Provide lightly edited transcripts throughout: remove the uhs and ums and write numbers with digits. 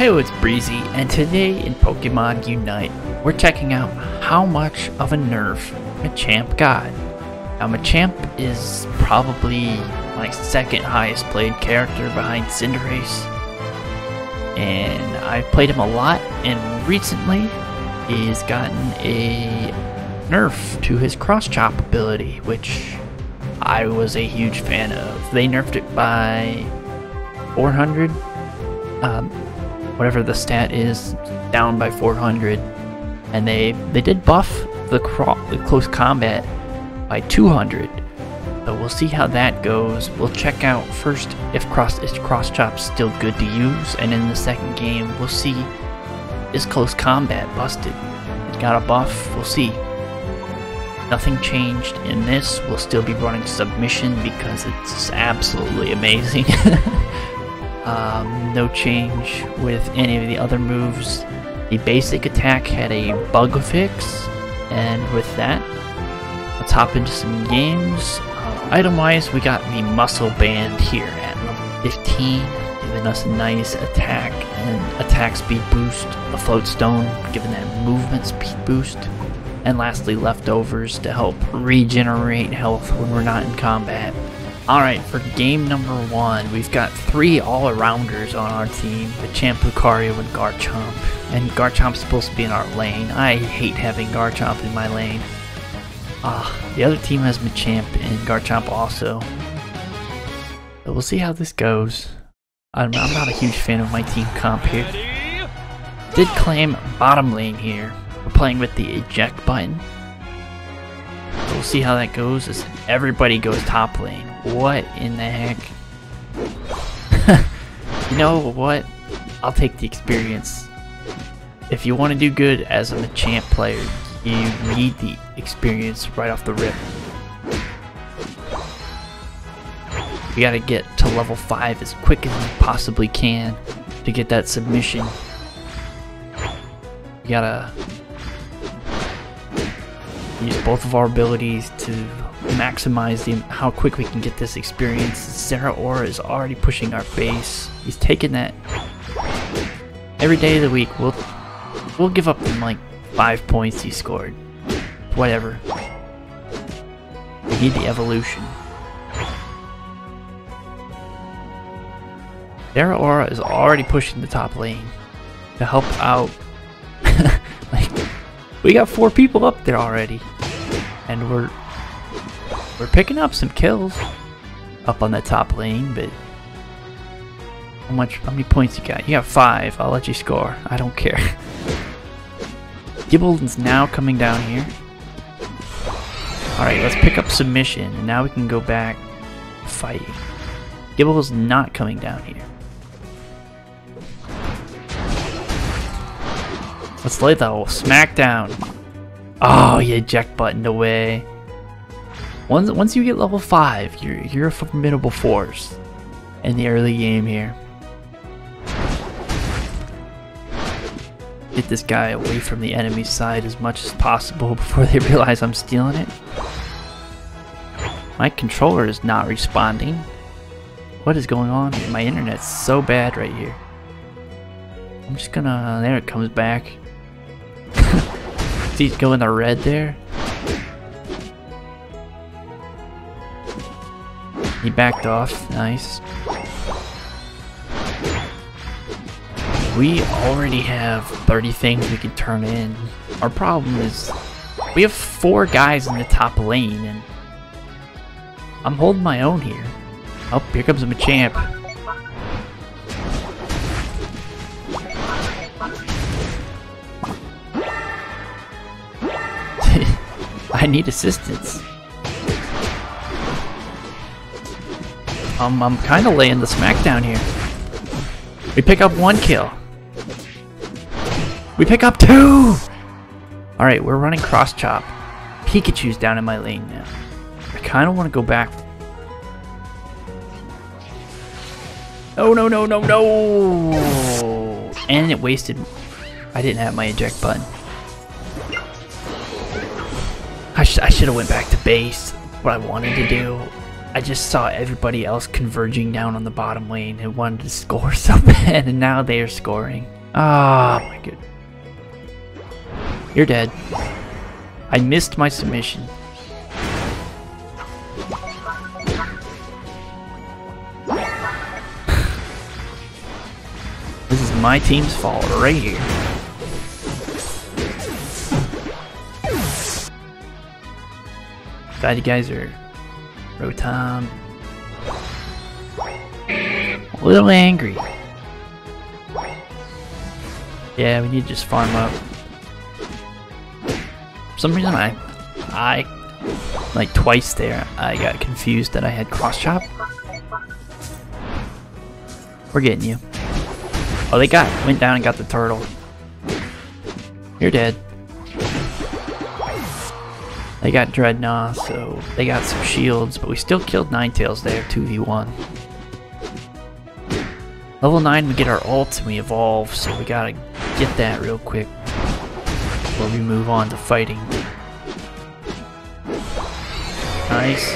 Hey, it's Breezy, and today in Pokemon Unite, we're checking out how much of a nerf Machamp got. Now, Machamp is probably my second highest played character behind Cinderace, and I've played him a lot, and recently he's gotten a nerf to his Cross Chop ability, which I was a huge fan of. They nerfed it by 400. Whatever the stat is, down by 400, and they did buff the close combat by 200, so we'll see how that goes. We'll check out first if cross chop's still good to use, and in the second game we'll see is close combat busted. It got a buff, we'll see. Nothing changed in this, we'll still be running submission because it's absolutely amazing. No change with any of the other moves. The basic attack had a bug fix, and with that, let's hop into some games. Item-wise, we got the Muscle Band here at level 15, giving us a nice attack and attack speed boost. A Float Stone, giving that movement speed boost. And lastly, Leftovers to help regenerate health when we're not in combat. Alright, for game number one, we've got three all-arounders on our team. Machamp, Lucario, and Garchomp. And Garchomp's supposed to be in our lane. I hate having Garchomp in my lane. The other team has Machamp and Garchomp also. But we'll see how this goes. I'm not a huge fan of my team comp here. Did claim bottom lane here. We're playing with the eject button. We'll see how that goes as everybody goes top lane. What in the heck? You know what? I'll take the experience. If you want to do good as a Machamp player, you need the experience right off the rip. You gotta get to level 5 as quick as you possibly can to get that submission. You gotta use both of our abilities to maximize how quick we can get this experience. Zeraora is already pushing our base. He's taking that every day of the week. We'll give up them like 5 points he scored. Whatever. We need the evolution. Zeraora is already pushing the top lane to help out. We got 4 people up there already, and we're picking up some kills up on the top lane. But how many points you got? You got 5. I'll let you score. I don't care. Gible is now coming down here. All right, let's pick up submission, and now we can go back fighting. Gible is not coming down here. Let's lay the whole smackdown. Oh, you eject buttoned away. Once you get level 5, you're a formidable force in the early game here. Get this guy away from the enemy's side as much as possible before they realize I'm stealing it. My controller is not responding. What is going on here? My internet's so bad right here. I'm just gonna... There it comes back. See it go in the red there. He backed off. Nice. We already have 30 things we can turn in. Our problem is we have 4 guys in the top lane, and I'm holding my own here. Oh, here comes a Machamp. I need assistance. I'm kind of laying the smackdown here. We pick up 1 kill. We pick up 2! Alright, we're running Cross Chop. Pikachu's down in my lane now. I kind of want to go back. Oh, no, no, no, no! And it wasted... I didn't have my eject button. I should have went back to base. What I wanted to do. I just saw everybody else converging down on the bottom lane and wanted to score so bad, and now they are scoring. Oh my goodness. You're dead. I missed my submission. This is my team's fault right here. Glad you guys are Rotom. A little angry. Yeah, we need to just farm up. For some reason I like twice there, I got confused that I had cross chop. We're getting you. Oh, they went down and got the turtle. You're dead. They got Dreadnought, so they got some shields, but we still killed Ninetales there, 2v1. Level 9, we get our ults and we evolve, so we gotta get that real quick before we move on to fighting. Nice.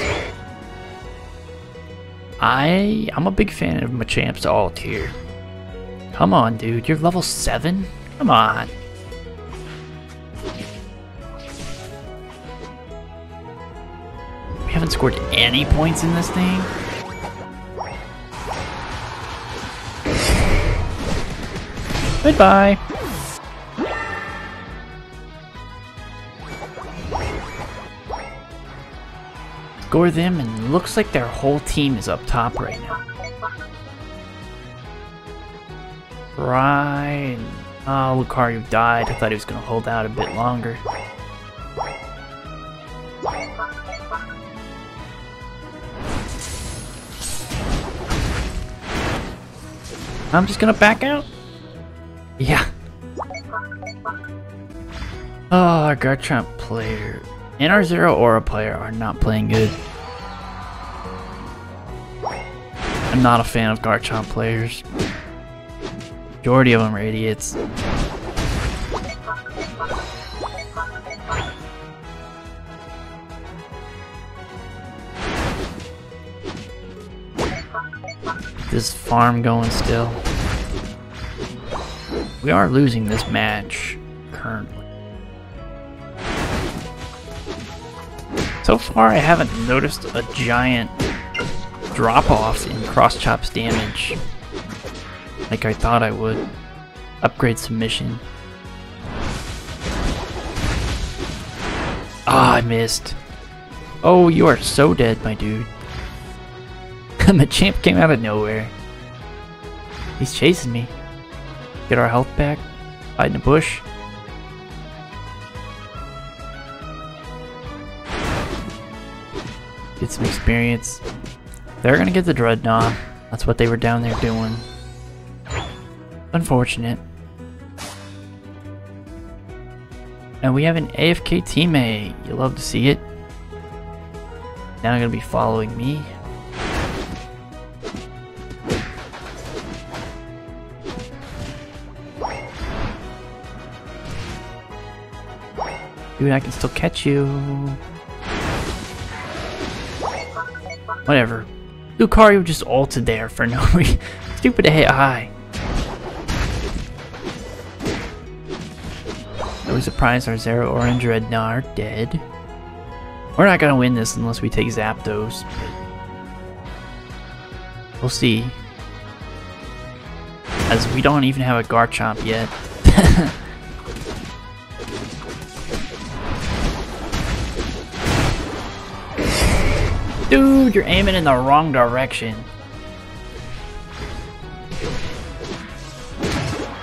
I'm a big fan of Machamp's ult here. Come on, dude, you're level 7? Come on. Haven't scored any points in this thing. Goodbye. Score them, and looks like their whole team is up top right now. Right. Oh, Lucario died. I thought he was going to hold out a bit longer. I'm just gonna back out? Yeah. Oh, our Garchomp player and our Zeraora player are not playing good. I'm not a fan of Garchomp players. Majority of them are idiots. This farm going still. We are losing this match currently. So far I haven't noticed a giant drop-off in cross chops damage like I thought I would. Upgrade submission. Ah, I missed. Oh, you are so dead, my dude. Machamp came out of nowhere. He's chasing me. Get our health back. Hide in a bush. Get some experience. They're gonna get the Dreadnought. That's what they were down there doing. Unfortunate. And we have an AFK teammate. You love to see it. Now they're gonna be following me. Dude, I can still catch you. Whatever. Lucario just ulted there for no reason. Stupid to hit high. No surprise, our Zeraora and Dreadnought are dead. We're not gonna win this unless we take Zapdos. We'll see. As we don't even have a Garchomp yet. Dude, you're aiming in the wrong direction.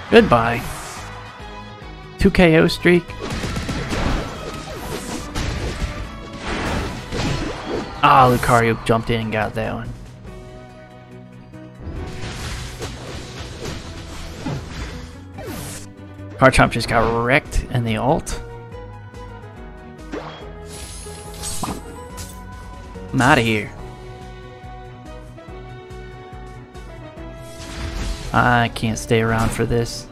Goodbye. 2 KO streak. Ah, Lucario jumped in and got that one. Garchomp just got wrecked in the ult. I'm out of here. I can't stay around for this.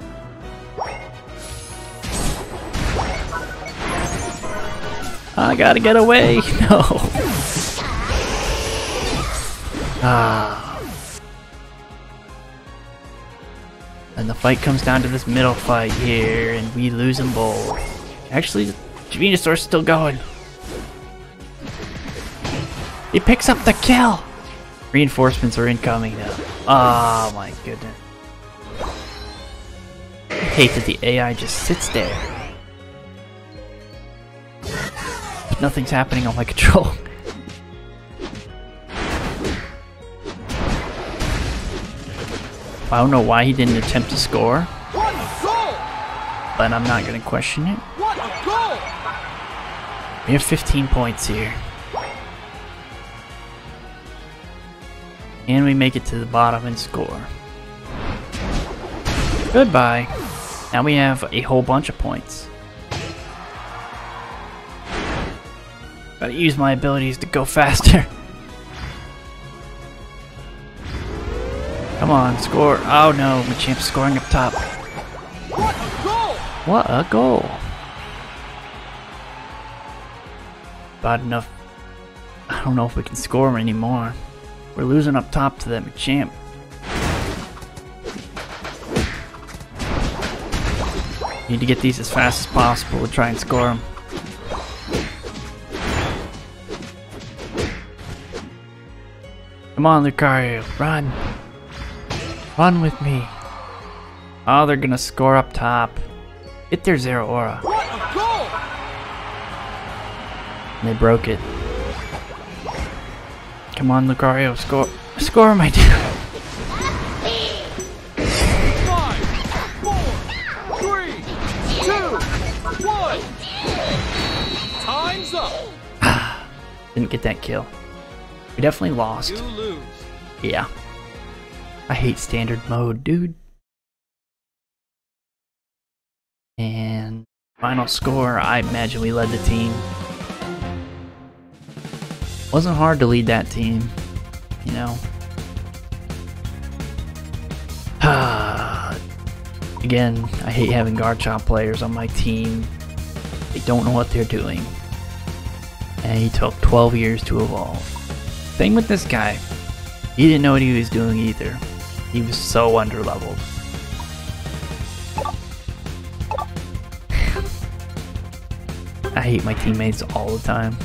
I gotta get away. No. And the fight comes down to this middle fight here, and we lose them both. Actually, Venusaur's still going. He picks up the kill! Reinforcements are incoming now. Oh my goodness. I hate that the AI just sits there. Nothing's happening on my control. I don't know why he didn't attempt to score, but I'm not going to question it. We have 15 points here. And we make it to the bottom and score. Goodbye. Now we have a whole bunch of points. Gotta use my abilities to go faster. Come on, score. Oh no, Machamp's scoring up top. What a goal! What a goal. Bad enough. I don't know if we can score anymore. We're losing up top to that Machamp. Need to get these as fast as possible to try and score them. Come on, Lucario, run! Run with me! Oh, they're gonna score up top. Hit their Zeraora. What a goal! They broke it. Come on, Lucario, score! Score, my dude! 5, 4, 3, 2, 1. Time's up. Didn't get that kill. We definitely lost. You lose. Yeah. I hate standard mode, dude. And final score, I imagine we led the team. Wasn't hard to lead that team, you know. Again, I hate having Garchomp players on my team. They don't know what they're doing. And he took 12 years to evolve. Same with this guy. He didn't know what he was doing either. He was so underleveled. I hate my teammates all the time.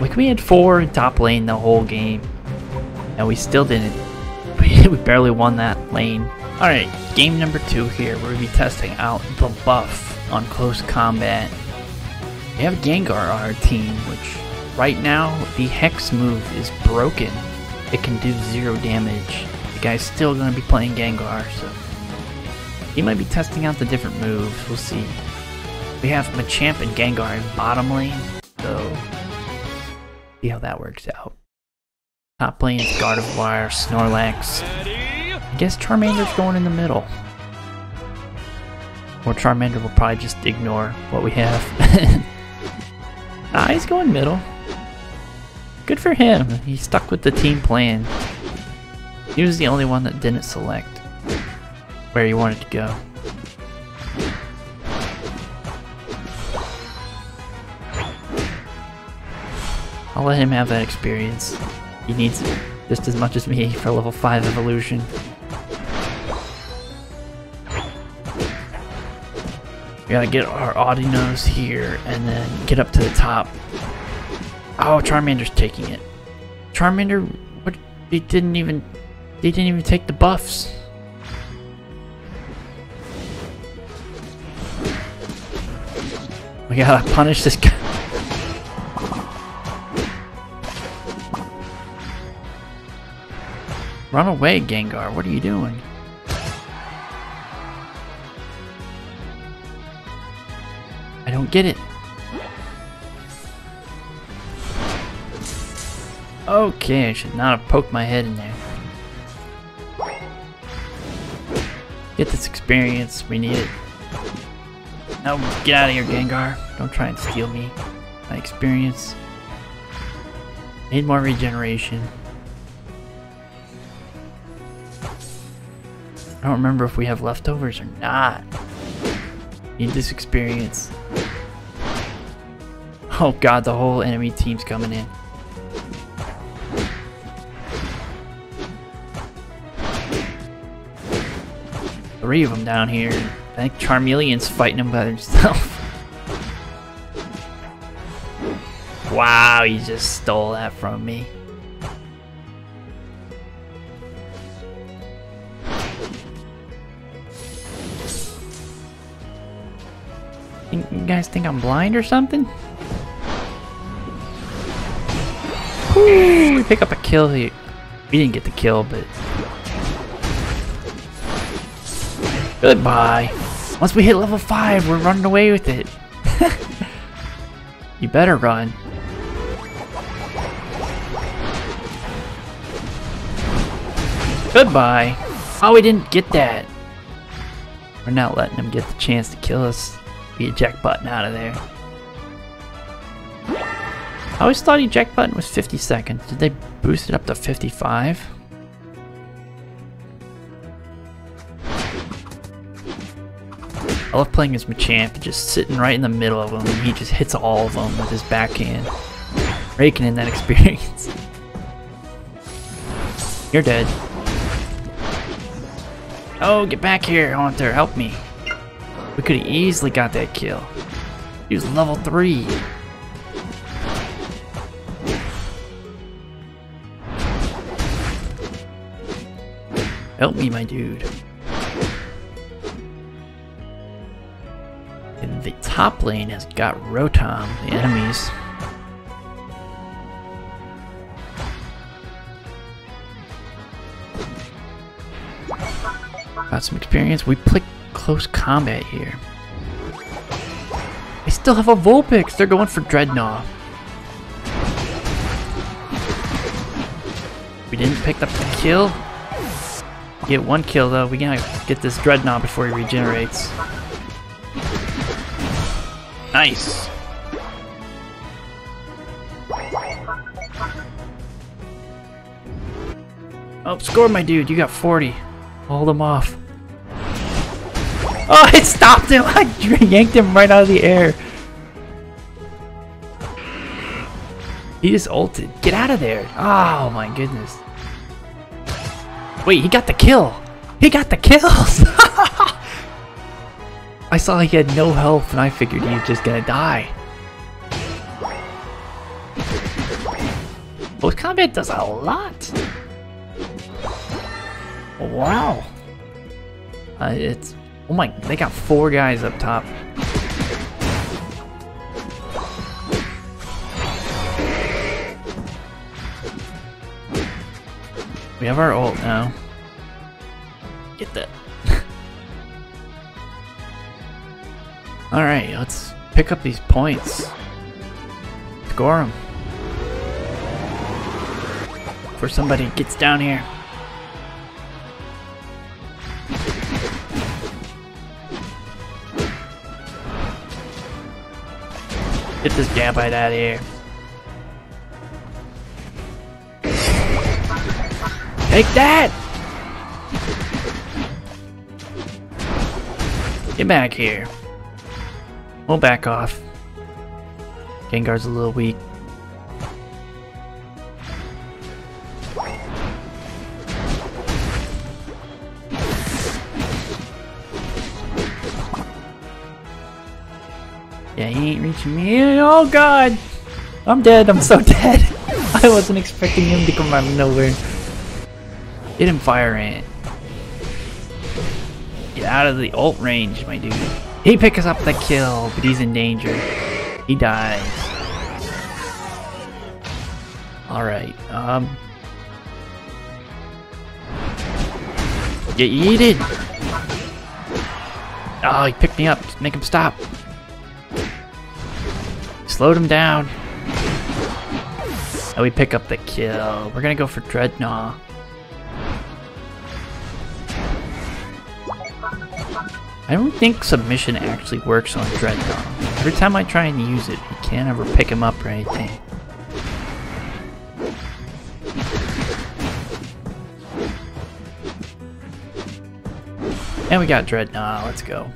Like, we had 4 in top lane the whole game, and we still didn't. We barely won that lane. Alright, game number 2 here. We're going to be testing out the buff on close combat. We have Gengar on our team, which right now, the Hex move is broken. It can do 0 damage. The guy's still going to be playing Gengar, so he might be testing out the different moves. We'll see. We have Machamp and Gengar in bottom lane, so... see how that works out. Top lane is Gardevoir, Snorlax. I guess Charmander's going in the middle. Or Charmander will probably just ignore what we have. Nah, he's going middle. Good for him. He stuck with the team plan. He was the only one that didn't select where he wanted to go. I'll let him have that experience. He needs it just as much as me for level 5 evolution. We gotta get our Audinose here and then get up to the top. Oh, Charmander's taking it. Charmander, what? They didn't even take the buffs. We gotta punish this guy. Run away, Gengar, what are you doing? I don't get it. Okay, I should not have poked my head in there. Get this experience, we need it. No, get out of here, Gengar. Don't try and steal me. My experience. Need more regeneration. I don't remember if we have leftovers or not. Need this experience. Oh god, the whole enemy team's coming in. three of them down here. I think Charmeleon's fighting them by himself. Wow, you just stole that from me. You guys think I'm blind or something? Ooh, we pick up a kill here. We didn't get the kill, but... Goodbye. Once we hit level 5, we're running away with it. You better run. Goodbye. Oh, we didn't get that. We're not letting him get the chance to kill us. The eject button out of there. I always thought eject button was 50 seconds. Did they boost it up to 55? I love playing as Machamp, just sitting right in the middle of him, and he just hits all of them with his backhand. Raking in that experience. You're dead. Oh, get back here, Haunter, help me. We could have easily got that kill. He was level 3. Help me, my dude. And the top lane has got Rotom, the enemies. Got some experience. We picked close combat here. They still have a Vulpix. They're going for Dreadnought. We didn't pick up the kill. Get one kill though. We gotta get this Dreadnought before he regenerates. Nice. Oh, score my dude. You got 40. Hold him off. Oh, it stopped him! I yanked him right out of the air. He just ulted. Get out of there. Oh my goodness. Wait, he got the kill. He got the kills! I saw he had no health and I figured he was just gonna die. Close combat does a lot. Wow. Oh my, they got 4 guys up top. We have our ult now. Get that. Alright, let's pick up these points. Score them. Before somebody gets down here. Get this Gabite out of here. Take that! Get back here. We'll back off. Gengar's a little weak. Yeah, he ain't reaching me. Oh god! I'm dead. I'm so dead. I wasn't expecting him to come out of nowhere. Get him, Fire Ant. Get out of the ult range, my dude. He picks up the kill, but he's in danger. He dies. Alright, get yeeted! Oh, he picked me up. Just make him stop. Slowed him down. And we pick up the kill. We're gonna go for Dreadnought. I don't think submission actually works on Dreadnought. Every time I try and use it, you can't ever pick him up or anything. And we got Dreadnought. Let's go.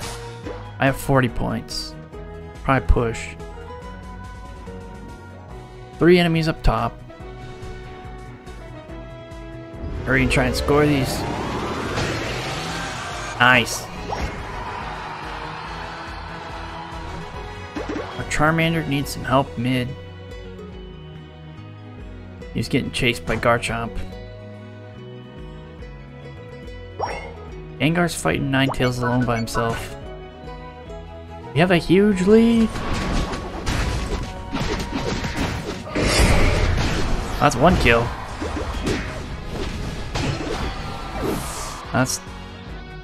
I have 40 points. Probably push. 3 enemies up top. Hurry and try and score these. Nice. Our Charmander needs some help mid. He's getting chased by Garchomp. Gengar's fighting Ninetales alone by himself. We have a huge lead! That's one kill. That's...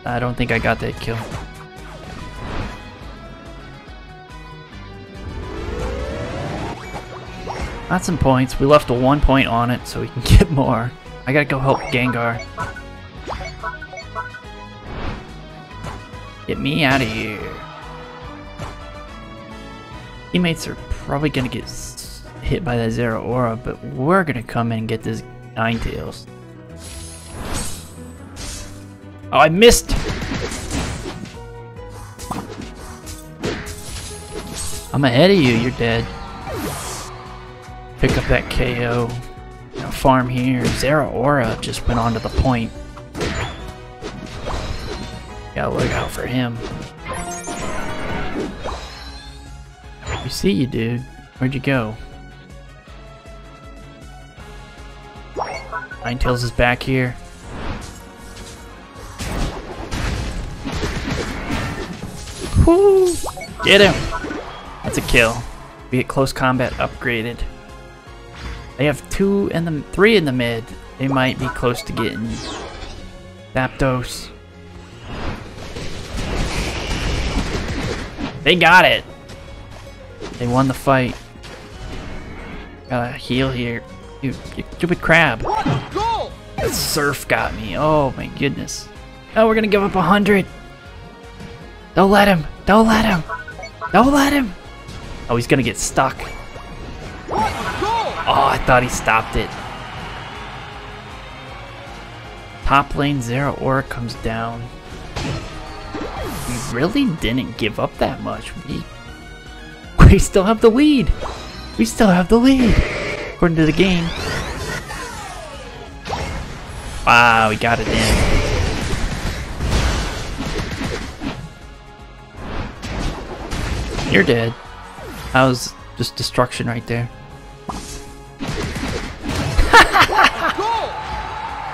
I don't think I got that kill. That's some points. We left a 1 point on it so we can get more. I gotta go help Gengar. Get me out of here. Teammates are probably gonna get hit by that Zeraora, but we're gonna come in and get this Ninetales. Oh, I missed! I'm ahead of you, you're dead. Pick up that KO. Now farm here. Zeraora just went on to the point. Gotta look out for him. We see you, dude. Where'd you go? Ninetales is back here. Woo! Get him! That's a kill. We get close combat upgraded. They have three in the mid. They might be close to getting Zapdos. They got it! They won the fight. Gotta heal here. Dude, you stupid crab. That surf got me. Oh my goodness. Oh, we're gonna give up 100. Don't let him! Don't let him! Don't let him! Oh, he's gonna get stuck. Oh, I thought he stopped it. Top lane Zeraora comes down. We really didn't give up that much. We still have the lead! We still have the lead! According to the game. Wow, we got it in. You're dead. That was just destruction right there.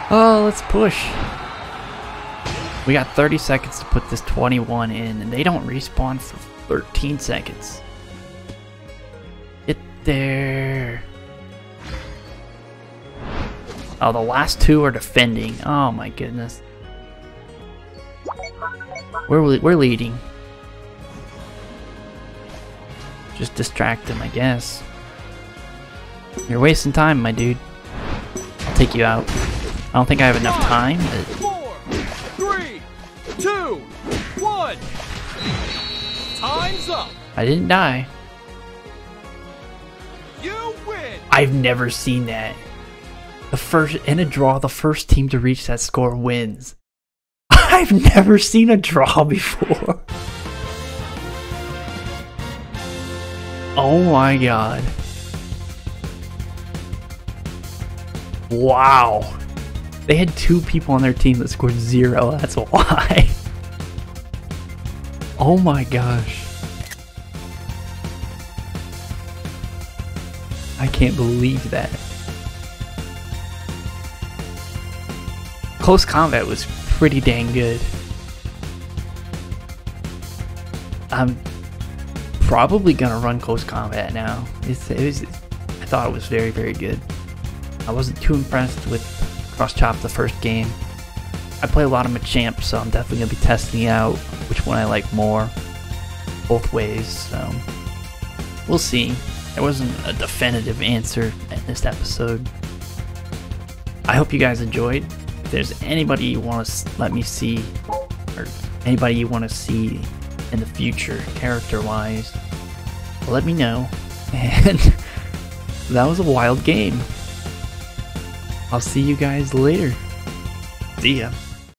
Oh, let's push. We got 30 seconds to put this 21 in, and they don't respawn for 13 seconds. Get there. Oh, the last two are defending. Oh my goodness. We're leading. Just distract him, I guess. You're wasting time, my dude. I'll take you out. I don't think I have enough time. But... 4, 3, 2, 1. Time's up. I didn't die. You win. I've never seen that. The first team to reach that score wins. I've never seen a draw before. Oh my god. Wow. They had two people on their team that scored zero, that's why. Oh my gosh. I can't believe that. Close combat was pretty dang good. I'm probably gonna run close combat now. I thought it was very, very good. I wasn't too impressed with Cross Chop the first game. I play a lot of Machamp, so I'm definitely gonna be testing out which one I like more, both ways. So we'll see. There wasn't a definitive answer in this episode. I hope you guys enjoyed. If there's anybody you want to let me see, or anybody you want to see in the future character-wise, let me know. And that was a wild game. I'll see you guys later. See ya.